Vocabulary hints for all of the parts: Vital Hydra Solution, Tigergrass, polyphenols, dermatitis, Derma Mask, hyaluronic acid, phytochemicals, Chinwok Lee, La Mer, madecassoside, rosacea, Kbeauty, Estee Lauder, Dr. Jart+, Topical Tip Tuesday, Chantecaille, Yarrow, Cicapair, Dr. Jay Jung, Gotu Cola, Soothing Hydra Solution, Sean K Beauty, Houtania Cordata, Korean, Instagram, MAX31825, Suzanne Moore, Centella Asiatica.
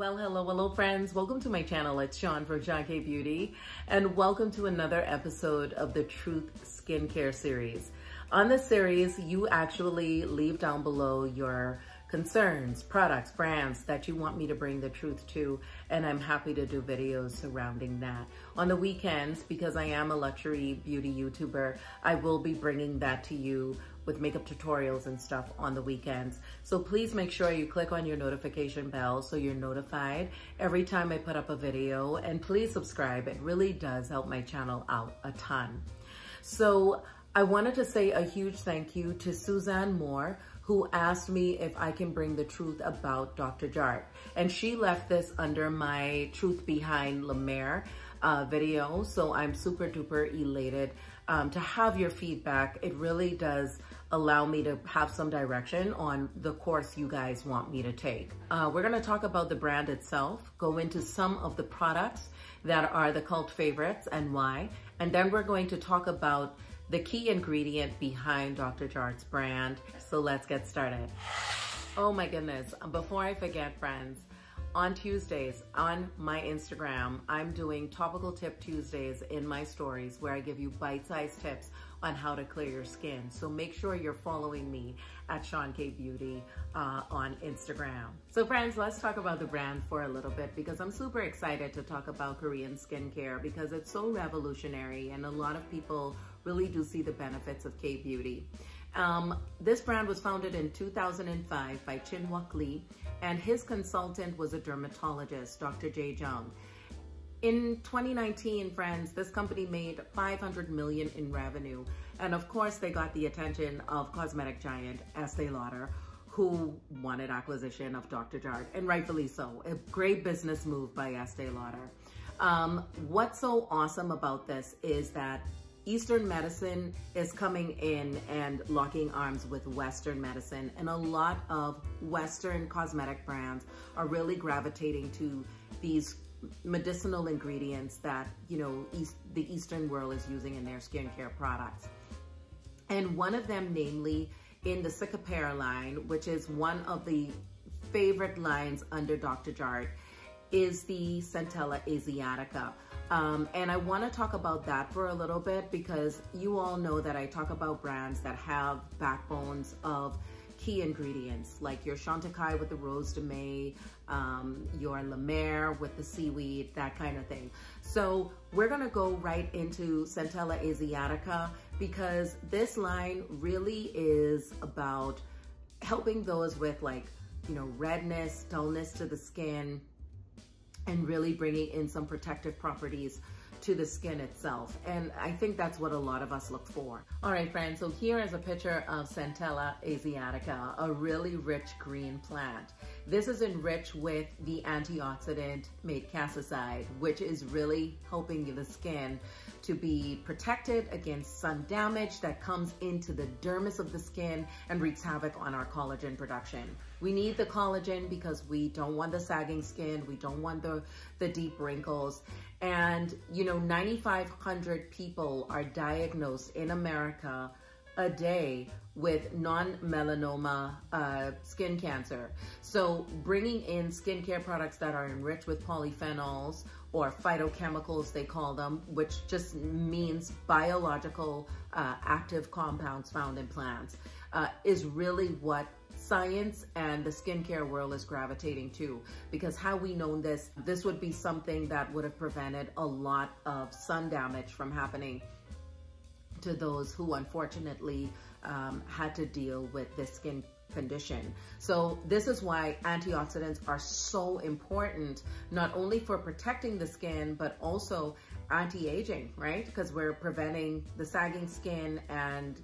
Well, hello friends, welcome to my channel. It's Sean from Sean K Beauty and welcome to another episode of the Truth Skincare series. On this series, you actually leave down below your concerns, products, brands that you want me to bring the truth to, and I'm happy to do videos surrounding that. On the weekends, because I am a luxury beauty YouTuber, I will be bringing that to you with makeup tutorials and stuff on the weekends. So please make sure you click on your notification bell so you're notified every time I put up a video, and please subscribe. It really does help my channel out a ton. So I wanted to say a huge thank you to Suzanne Moore, who asked me if I can bring the truth about Dr. Jart+. And she left this under my Truth Behind La Mer video. So I'm super duper elated to have your feedback. It really does allow me to have some direction on the course you guys want me to take. We're gonna talk about the brand itself, go into some of the products that are the cult favorites and why, and then we're going to talk about the key ingredient behind Dr. Jart's brand. So let's get started. Oh my goodness, before I forget, friends, on Tuesdays on my Instagram, I'm doing Topical Tip Tuesdays in my stories where I give you bite-sized tips on how to clear your skin. So make sure you're following me at Sean K Beauty on Instagram. So friends, let's talk about the brand for a little bit because I'm super excited to talk about Korean skincare because it's so revolutionary and a lot of people really do see the benefits of K-beauty. This brand was founded in 2005 by Chinwok Lee, and his consultant was a dermatologist, Dr. Jay Jung. In 2019, friends, this company made $500 million in revenue, and of course they got the attention of cosmetic giant Estee Lauder, who wanted acquisition of Dr. Jart+, and rightfully so. A great business move by Estee Lauder. What's so awesome about this is that Eastern medicine is coming in and locking arms with Western medicine, and a lot of Western cosmetic brands are really gravitating to these medicinal ingredients that, you know, the Eastern world is using in their skincare products. And one of them, namely in the Cicapair line, which is one of the favorite lines under Dr. Jart+, is the Centella Asiatica. And I want to talk about that for a little bit because you all know that I talk about brands that have backbones of key ingredients, like your Chantecaille with the Rose de May, your La Mer with the seaweed, that kind of thing. So we're going to go right into Centella Asiatica because this line really is about helping those with, like, you know, redness, dullness to the skin, and really bringing in some protective properties to the skin itself. And I think that's what a lot of us look for. All right, friends, so here is a picture of Centella Asiatica, a really rich green plant. This is enriched with the antioxidant madecassoside, which is really helping the skin to be protected against sun damage that comes into the dermis of the skin and wreaks havoc on our collagen production. We need the collagen because we don't want the sagging skin, we don't want the deep wrinkles. And you know, 9,500 people are diagnosed in America a day with non-melanoma skin cancer. So bringing in skincare products that are enriched with polyphenols or phytochemicals, they call them, which just means biological active compounds found in plants, is really what science and the skincare world is gravitating to, because had we known this, this would be something that would have prevented a lot of sun damage from happening to those who unfortunately had to deal with this skin condition. So this is why antioxidants are so important, not only for protecting the skin, but also anti-aging, right? Because we're preventing the sagging skin and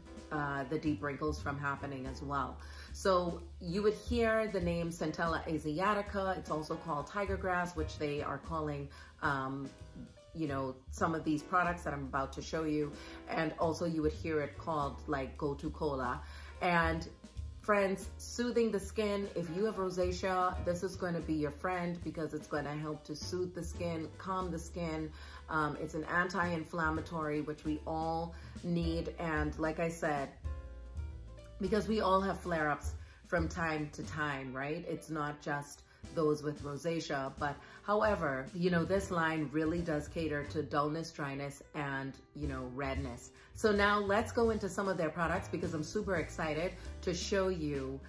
the deep wrinkles from happening as well. So you would hear the name Centella Asiatica. It's also called Tigergrass, which they are calling, you know, some of these products that I'm about to show you. And also you would hear it called, like, Gotu Cola. And friends, soothing the skin. If you have rosacea, this is going to be your friend because it's going to help to soothe the skin, calm the skin. It's an anti-inflammatory, which we all need. And like I said, because we all have flare-ups from time to time, right? It's not just those with rosacea. But however, you know, this line really does cater to dullness, dryness, and, you know, redness. So now let's go into some of their products, because I'm super excited to show you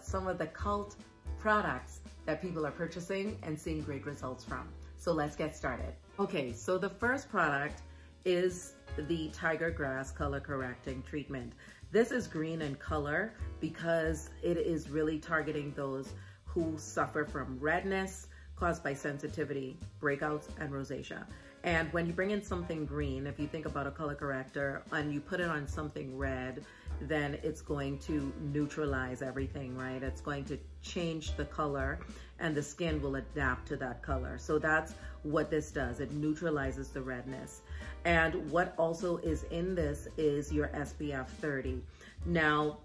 some of the cult products that people are purchasing and seeing great results from. So let's get started. Okay, so the first product is the Tigergrass Color Correcting Treatment. This is green in color because it is really targeting those who suffer from redness caused by sensitivity, breakouts, and rosacea. And when you bring in something green, if you think about a color corrector and you put it on something red, then it's going to neutralize everything, right? It's going to change the color and the skin will adapt to that color. So that's what this does. It neutralizes the redness. And what also is in this is your SPF 30. Now,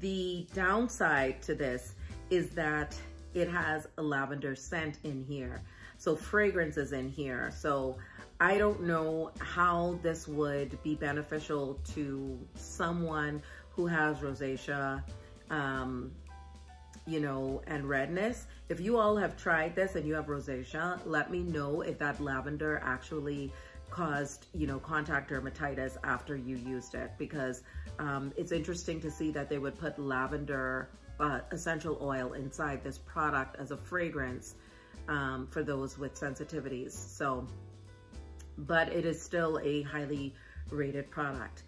the downside to this is that it has a lavender scent in here. So fragrance is in here. So I don't know how this would be beneficial to someone who has rosacea, you know, and redness. If you all have tried this and you have rosacea, let me know if that lavender actually caused, you know, contact dermatitis after you used it, because it's interesting to see that they would put lavender essential oil inside this product as a fragrance for those with sensitivities. So, but it is still a highly rated product.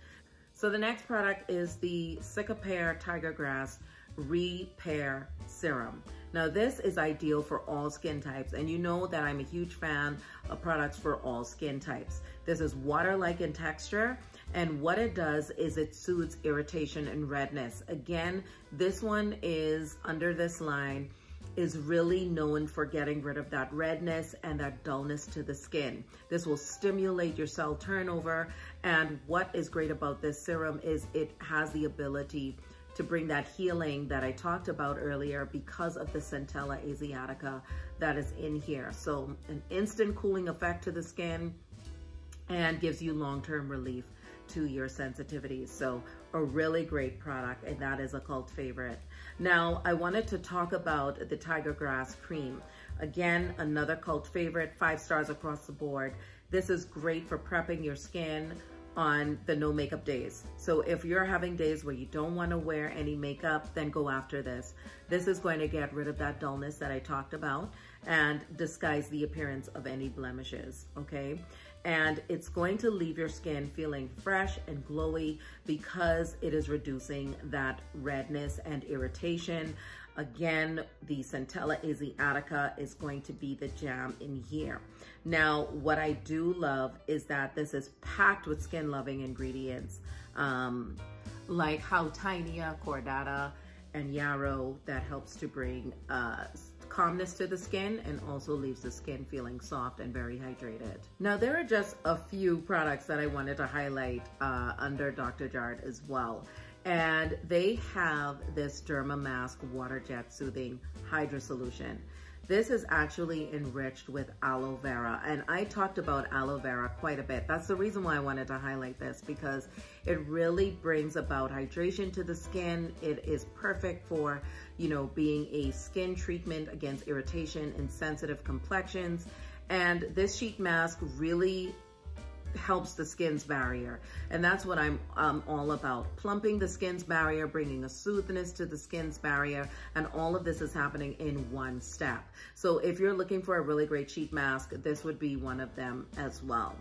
So the next product is the Cicapair Tigergrass Repair Serum. Now this is ideal for all skin types, and you know that I'm a huge fan of products for all skin types. This is water-like in texture, and what it does is it soothes irritation and redness. Again, this one is under this line is really known for getting rid of that redness and that dullness to the skin. This will stimulate your cell turnover, and what is great about this serum is it has the ability to bring that healing that I talked about earlier because of the Centella Asiatica that is in here. So an instant cooling effect to the skin and gives you long-term relief to your sensitivities. So a really great product, and that is a cult favorite. Now, I wanted to talk about the Tigergrass Cream. Again, another cult favorite, 5 stars across the board. This is great for prepping your skin on the no makeup days. So if you're having days where you don't want to wear any makeup, then go after this. This is going to get rid of that dullness that I talked about and disguise the appearance of any blemishes, okay? And it's going to leave your skin feeling fresh and glowy because it is reducing that redness and irritation. Again, the Centella Asiatica is going to be the jam in here. Now, what I do love is that this is packed with skin-loving ingredients like Houtania Cordata and Yarrow that helps to bring calmness to the skin and also leaves the skin feeling soft and very hydrated. Now, there are just a few products that I wanted to highlight under Dr. Jart as well. And they have this Derma Mask Water Jet Soothing Hydra Solution. This is actually enriched with aloe vera, and I talked about aloe vera quite a bit. That's the reason why I wanted to highlight this, because it really brings about hydration to the skin. It is perfect for, you know, being a skin treatment against irritation and sensitive complexions. And this sheet mask really helps the skin's barrier. And that's what I'm all about. Plumping the skin's barrier, bringing a soothness to the skin's barrier, and all of this is happening in one step. So if you're looking for a really great sheet mask, this would be one of them as well.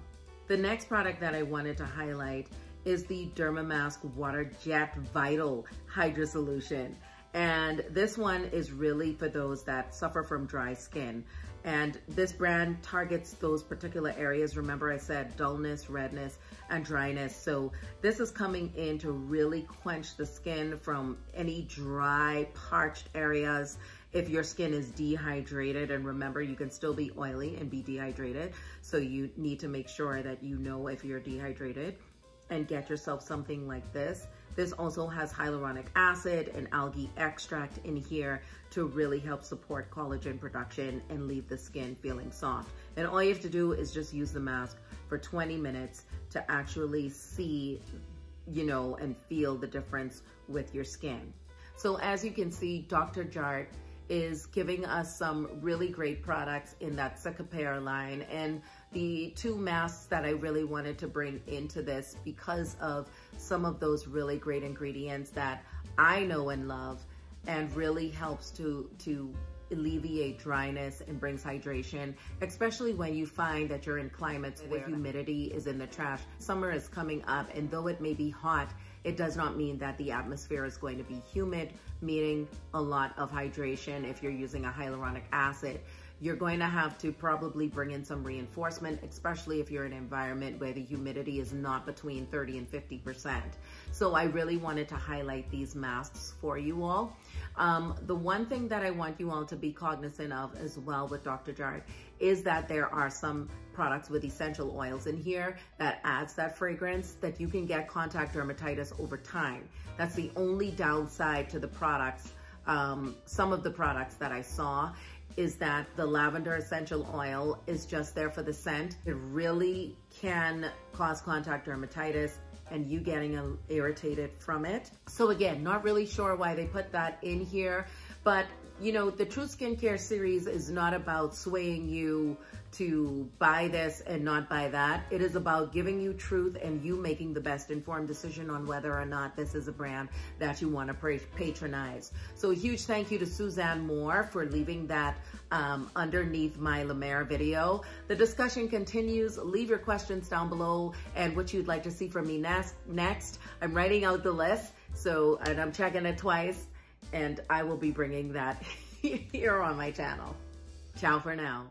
The next product that I wanted to highlight is the Derma Mask Water Jet Vital Hydra Solution. And this one is really for those that suffer from dry skin. And this brand targets those particular areas. Remember I said dullness, redness, and dryness. So this is coming in to really quench the skin from any dry, parched areas. If your skin is dehydrated, and remember you can still be oily and be dehydrated. So you need to make sure that you know if you're dehydrated and get yourself something like this. This also has hyaluronic acid and algae extract in here to really help support collagen production and leave the skin feeling soft. And all you have to do is just use the mask for 20 minutes to actually see, you know, and feel the difference with your skin. So as you can see, Dr. Jart is giving us some really great products in that Cicapair line. And the two masks that I really wanted to bring into this because of some of those really great ingredients that I know and love and really helps to alleviate dryness and brings hydration, especially when you find that you're in climates where humidity is in the trash. Summer is coming up, and though it may be hot, it does not mean that the atmosphere is going to be humid, meaning a lot of hydration. If you're using a hyaluronic acid, you're going to have to probably bring in some reinforcement, especially if you're in an environment where the humidity is not between 30 and 50%. So I really wanted to highlight these masks for you all. The one thing that I want you all to be cognizant of as well with Dr. Jart is that there are some products with essential oils in here that adds that fragrance that you can get contact dermatitis over time. That's the only downside to the products, some of the products that I saw, is that the lavender essential oil is just there for the scent. It really can cause contact dermatitis and you getting irritated from it. So again, not really sure why they put that in here, but you know, the True Skincare series is not about swaying you to buy this and not buy that. It is about giving you truth and you making the best informed decision on whether or not this is a brand that you want to patronize. So a huge thank you to Suzanne Moore for leaving that underneath my La Mer video. The discussion continues. Leave your questions down below and what you'd like to see from me next. I'm writing out the list, so, and I'm checking it twice, and I will be bringing that here on my channel. Ciao for now.